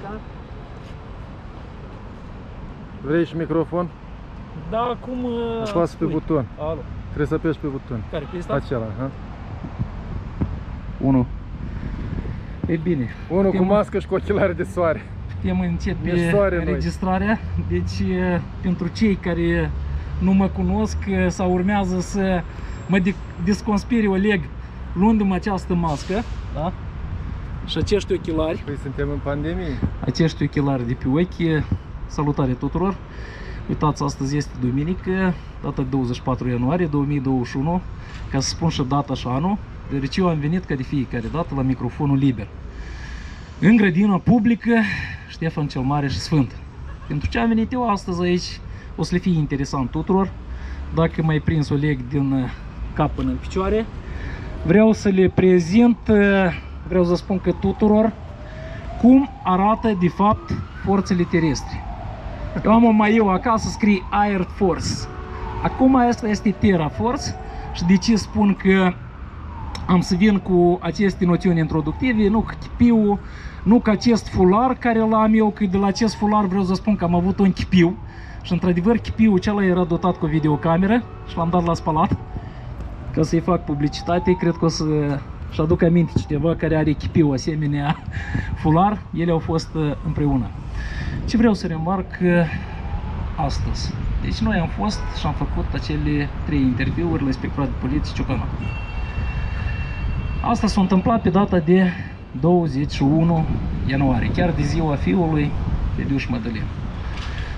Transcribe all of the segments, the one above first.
placa. Vrei și microfon? Da, acum... Apasă pe buton. Alo. Trebuie să apeși pe buton. Care? Pe ăsta? Acela, aha. 1. E bine. Unul cu mască și cu ochelari de soare. Putem începe înregistrarea. Deci, pentru cei care nu mă cunosc sau urmează să mă desconspire Oleg luându-mi această mască, da? Și acești ochelari. Păi suntem în pandemie. Acești ochelari de pe ochi. Salutare tuturor! Uitați, astăzi este duminică, data 24 ianuarie 2021, ca să spun și data și anul, deci eu am venit ca de fiecare dată la microfonul liber. În grădina publică, Ștefan cel Mare și Sfânt. Pentru ce am venit eu astăzi aici, o să le fie interesant tuturor. Dacă mai prins Oleg din cap până în picioare, vreau să le prezint, vreau să spun că tuturor, cum arată de fapt forțele terestre. Eu am o maieu acasă, scrie Air Force. Acum asta este Terra Force și de ce spun că am să vin cu aceste noțiuni introductive, nu că chipiu, nu că acest fular care l-am eu, că de la acest fular vreau să spun că am avut un chipiu și într-adevăr chipiul acela era dotat cu videocameră și l-am dat la spălat ca să-i fac publicitate, cred că o să... Și aduc aminte cineva care are chipiu asemenea fular, ele au fost împreună. Ce vreau să remarc astăzi? Deci noi am fost și am făcut acele 3 interviuri la Inspectoratul Poliției Ciocana. Asta s-a întâmplat pe data de 21 ianuarie, chiar de ziua fiului Fediuș Mădălin.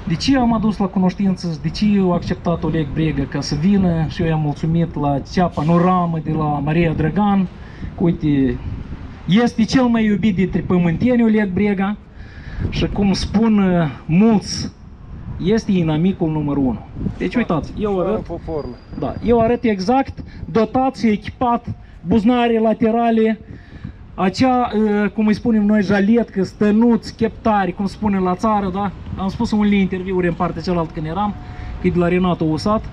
De ce am adus la cunoștință, de ce eu acceptat Oleg Bregă ca să vină și eu i-am mulțumit la cea panoramă de la Maria Drăgan. Uite, este cel mai iubit dintre pământeni Oleg Bregă și cum spun mulți, este inamicul numărul 1. Deci uitați, eu arăt exact dotat și echipat, buzunare laterale, acea, cum îi spunem noi, jaletcă, stănuți, cheptari, cum spune la țară, da? Am spus în unele interviuri în partea cealaltă când eram, că e de la Renato Usat.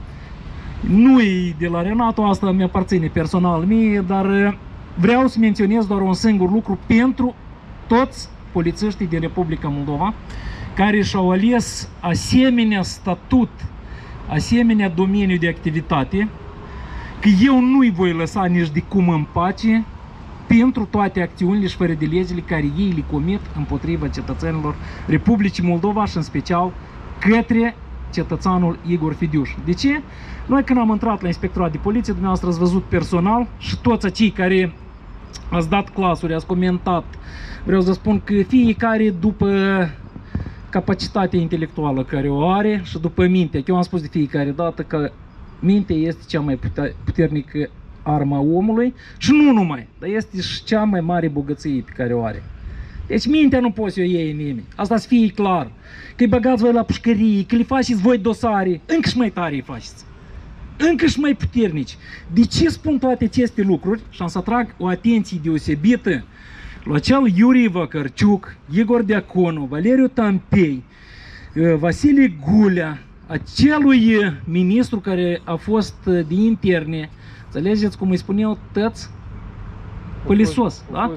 Nu e de la Renato, asta mi-aparține personal mie, dar vreau să menționez doar un singur lucru pentru toți polițiștii din Republica Moldova care și-au ales asemenea statut, asemenea domeniu de activitate, că eu nu-i voi lăsa nici de cum în pace pentru toate acțiunile și fără de legile care ei le comit împotriva cetățenilor Republicii Moldova și în special către cetățanul Igor Fediuș. De ce? Noi când am intrat la Inspectorat de Poliție, dumneavoastră ați văzut personal și toți acei care ați dat clasuri, ați comentat, vreau să spun că fiecare după capacitatea intelectuală care o are și după mintea, că eu am spus de fiecare dată că mintea este cea mai puternică arma omului și nu numai, dar este și cea mai mare bogăție pe care o are. Deci mintea nu poți să o iei nimeni, asta să fie clar, că-i băgați voi la pușcărie, că le faceți voi dosare, încă și mai tare îi faceți, încă și mai puternici. De ce spun toate aceste lucruri? Și am să atrag o atenție deosebită la cel Iurie Vacarciuc, Igor Deaconu, Valeriu Tampei, Vasile Gulea, acelui ministru care a fost de interne, înțelegeți cum îi spun eu, tăți pălisos, da?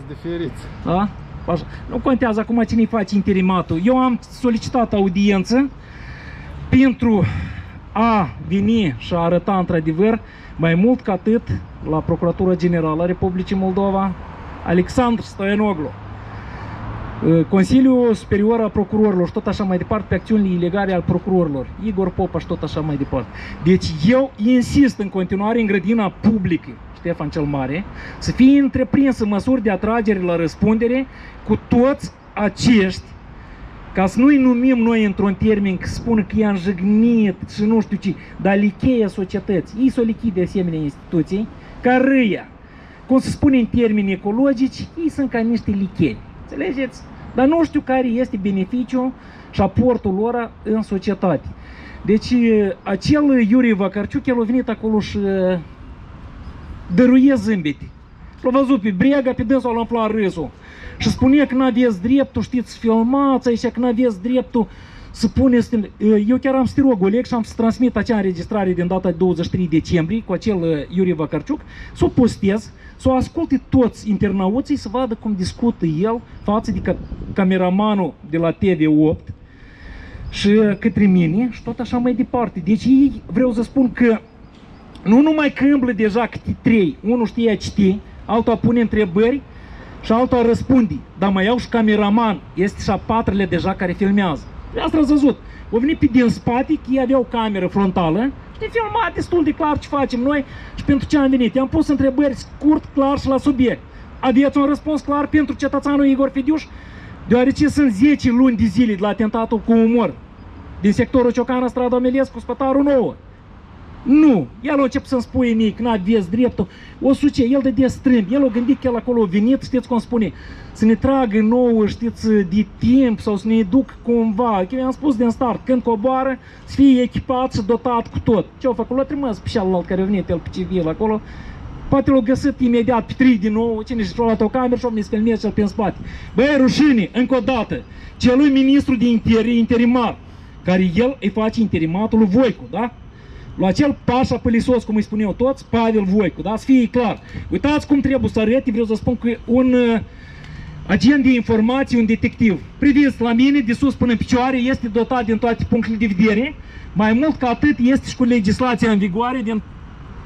Da? Așa. Nu contează acum cine-i face interimatul. Eu am solicitat audiență pentru a veni și a arăta într-adevăr mai mult ca atât la Procuratura Generală a Republicii Moldova Alexandru Stoianoglu, Consiliul Superior al Procurorilor și tot așa mai departe, pe acțiunile ilegale al procurorilor Igor Popa și tot așa mai departe. Deci eu insist în continuare în grădina publică Ștefan cel Mare, să fie întreprinsă măsuri de atragere la răspundere cu toți acești, ca să nu-i numim noi într-un termen că spun că i-am jignit și nu știu ce, dar licheia societății, ei s-o lichide asemenea instituții, ca râia. Cum se spune în termeni ecologici, ei sunt ca niște lichei, înțelegeți? Dar nu știu care este beneficiul și aportul lor în societate. Deci, acel Iurie Vacarciuc, el a venit acolo și... dăruie zâmbete. L-a văzut pe Bregă, pe dânsul l-a umplat râsul. Și spunea că n-aveți dreptul, știți, filmați aici, că n-aveți dreptul să puneți... Eu chiar am să te rog, Oleg, și am să transmit acea înregistrare din data 23 decembrie cu acel Iurie Vacarciuc, să o postez, să o asculte toți internauții, să vadă cum discută el față de cameramanul de la TV8 și către mine și tot așa mai departe. Deci ei, vreau să spun că nu numai că îmblă deja câte trei, unul știe a citi, altul a pune întrebări și altul a răspunde, dar mai iau și cameraman, este și a patrulea deja care filmează. De asta ați văzut, au venit pe din spate, că ei aveau cameră frontală și ne filma destul de clar ce facem noi și pentru ce am venit. I-am pus întrebări scurt, clar și la subiect. Aveți un răspuns clar pentru cetățeanul Igor Fediuș? Deoarece sunt 10 luni de zile de la atentatul cu umor din sectorul Ciocana, strada Omelescu, Spătarul 9. Nu! El a început să-mi spune mie că n-aveți dreptul. O suce, el de strâmb. El a gândit că el acolo a venit, știți cum spune, să ne tragă nouă, știți, de timp sau să ne duc cumva. Eu i-am spus din start, când coboară, să fie echipat și dotat cu tot. Ce-au făcut? L-a trimis pe cealalt care a venit, el pe civil acolo. Poate l-a găsit imediat pe 3 din nou, cine și-a luat o cameră și-a filmat cel prin spate. Băi, rușine, încă o dată, celui ministru de interimar, care el îi face interimatul lui Voicu, da? La acel pașa pălisos, cum îi spun eu toți, Pavel Voicu, da? Să fie clar. Uitați cum trebuie să arăt, vreau să spun că un agent de informații, un detectiv, priviți la mine, de sus până în picioare, este dotat din toate punctele de vedere, mai mult ca atât este și cu legislația în vigoare din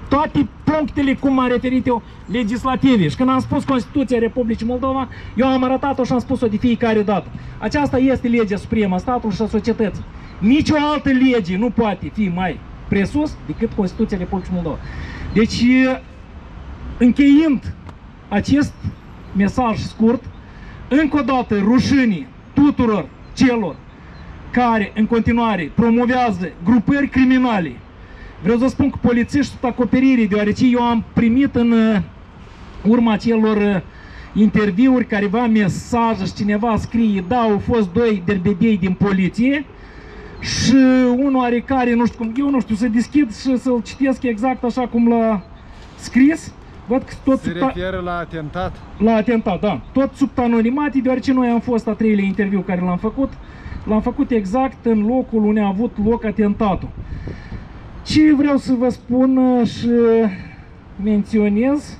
toate punctele, cum m-am referit eu, legislative. Și când am spus Constituția Republicii Moldova, eu am arătat-o și am spus-o de fiecare dată. Aceasta este legea supremă a statului și a societății. Nici o altă lege nu poate fi mai presus decât Constituția Republicii Moldova. Deci, încheiind acest mesaj scurt, încă o dată rușine tuturor celor care în continuare promovează grupări criminale. Vreau să spun că polițiști sunt acoperire, deoarece eu am primit în urma acelor interviuri careva mesaje și cineva scrie, da, au fost doi derbedei din poliție și unul are care, nu știu cum, eu nu știu, să deschid și să-l citesc exact așa cum l-a scris. Văd că tot se referă la atentat? La atentat, da. Tot sub anonimate, deoarece noi am fost a treilea interviu care l-am făcut. L-am făcut exact în locul unde a avut loc atentatul. Ce vreau să vă spun și menționez,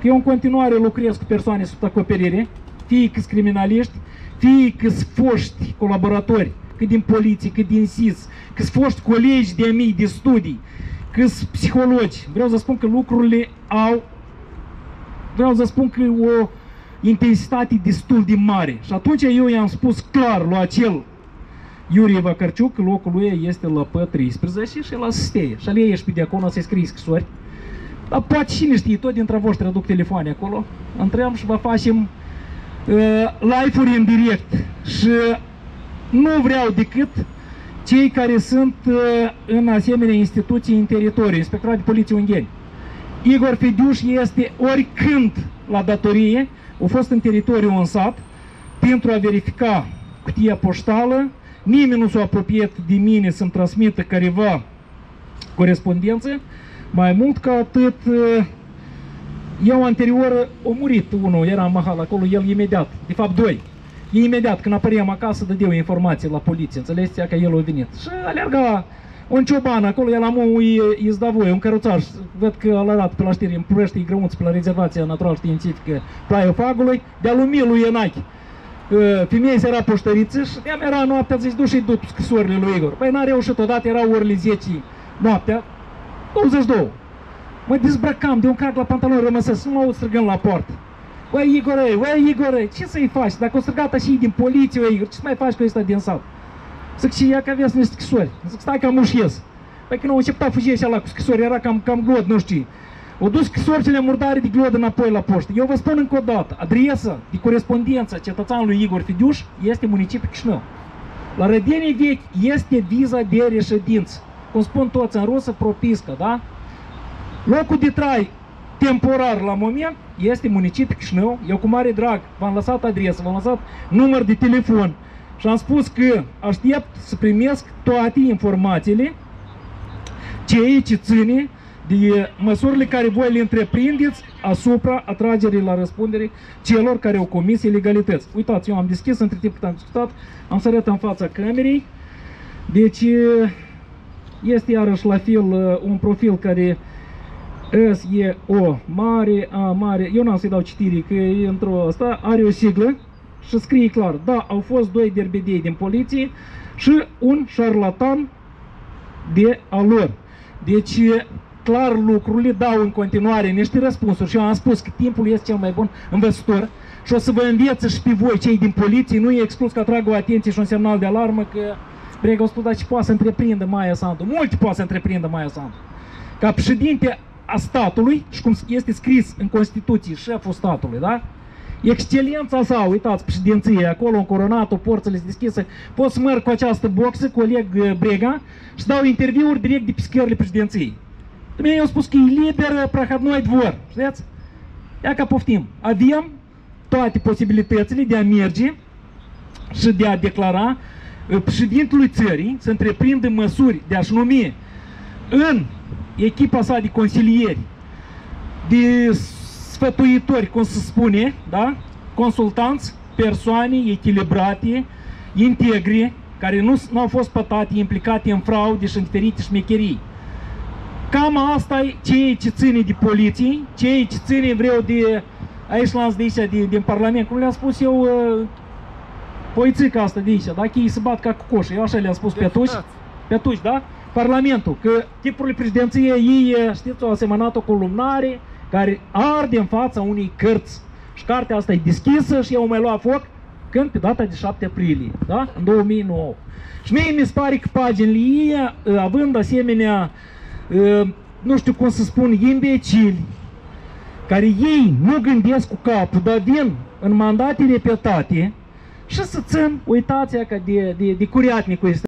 că eu în continuare lucrez cu persoane sub acoperire, fie că-s criminaliști, fie că-s foști colaboratori, cât din poliție, cât din SIS, că-s foști colegi de-a mii de studii, că-s psihologi. Vreau să spun că lucrurile au, vreau să spun că o intensitate destul de mare. Și atunci eu i-am spus clar la acel Iurie Vacarciuc, locul lui este la P13 și la Steie. Și ale ei ești pe Deaconu să-i scrii scrisori. Dar poate cine știe, tot dintre voi traduc telefoane acolo. Întream și vă facem live-uri în direct. Și nu vreau decât cei care sunt în asemenea instituții în teritoriu, Inspectoratul de Poliție Ungheni. Igor Fediuș este oricând la datorie, a fost în teritoriu în sat, pentru a verifica cutia poștală. Nimeni nu s-a apropiat de mine să-mi transmită careva corespondență. Mai mult ca atât, eu anterior a murit unul, era în mahal acolo, el imediat, de fapt doi. Imediat, când apăream acasă, dădeau informații la poliție, înțelegeți că el a venit. Și alerga un cioban acolo, el amul îi da voie, un căruțaș, văd că l-a arat pe la știri, în Ploiești, îi grăunți pe la rezervația natural-științifică Plaiul Fagului, de-a lui Milu Ienache. Femeia se era poștăriță și de-am era noaptea, zici, du și-i duc scrisorile lui Igor. Băi, n-a reușit odată, erau orele 10 noaptea, 22. Mă dezbrăcam de un crac la pantaloni, rămăsesc, să nu mă aud strigând la poartă. Băi, Igore, băi, Igore, ce să-i faci? Dacă o strigata și din poliție, băi, Igor, ce mai faci cu ăsta din sat? Zic, și ia că aveați niște scrisori. Zic, stai că am ușiez. Băi, când au început fugea și ala cu scrisori, era cam glod, nu știu. O dus scrisorile murdare de glod înapoi la poștă. Eu vă spun încă o dată, adresa de corespondență cetățeanului Igor Fediuș este municipiul Chișinău. La Rădenii Vechi este viza de reședință. Cum spun toți în rusă, propiscă, da? Locul de trai temporar la moment este municipiul Chișinău. Eu cu mare drag v-am lăsat adresa, v-am lăsat număr de telefon și am spus că aștept să primesc toate informațiile ce ține de măsurile care voi le întreprindeți asupra atragerii la răspundere celor care au comis ilegalități. Uitați, eu am deschis, între timp cât am discutat, am sărit în fața camerei Deci este iarăși la fel un profil care S-E-O mare, A mare, eu n-am să-i dau citire că e într-o asta, are o siglă și scrie clar, da, au fost doi derbedei din poliție și un șarlatan de a lor. Deci clar lucrurile dau în continuare niște răspunsuri și eu am spus că timpul este cel mai bun învățător și o să vă învețe și pe voi cei din poliție, nu e exclus că atrag o atenție și un semnal de alarmă că Bregă a spus, dar ce poate să întreprindă Maia Sandu? Mulți poate să întreprindă Maia Sandu. Ca președinte a statului, și cum este scris în Constituție, șeful statului, da? Excelența sa, uitați, președinție, acolo, în coronatul, porțile deschise, pot să merg cu această boxă, coleg Bregă, și dau interviuri direct de pe scările președinției. Mie i-au spus că e liber, prahadnoi dvor, știți? Ia ca poftim. Avem toate posibilitățile de a merge și de a declara președintelui țării să întreprindă măsuri de a-și numi în echipa sa de consilieri, de sfătuitori, cum se spune, da? Consultanți, persoane echilibrate, integri, care nu au fost pătate, implicate în fraude și în diferite șmecherii. Cam asta e ceea ce ține de poliție, ceea ce ține vreau de aici, lanț de aici, din Parlament, cum le-am spus eu, poițica asta de aici, dacă ei se bat ca cu coșul, eu așa le-am spus pe atunci, da? Parlamentul, că tipurile președinției ei, știți, au asemănat-o cu lumnare care arde în fața unei cărți. Și cartea asta e deschisă și eu mai lua foc când pe data de 7 aprilie, da? În 2009. Și mie mi se pare că paginile ei, având asemenea, nu știu cum să spun, imbecili, care ei nu gândesc cu capul, dar vin în mandate repetate și să țin, uitați-a, că de curiatnicul este.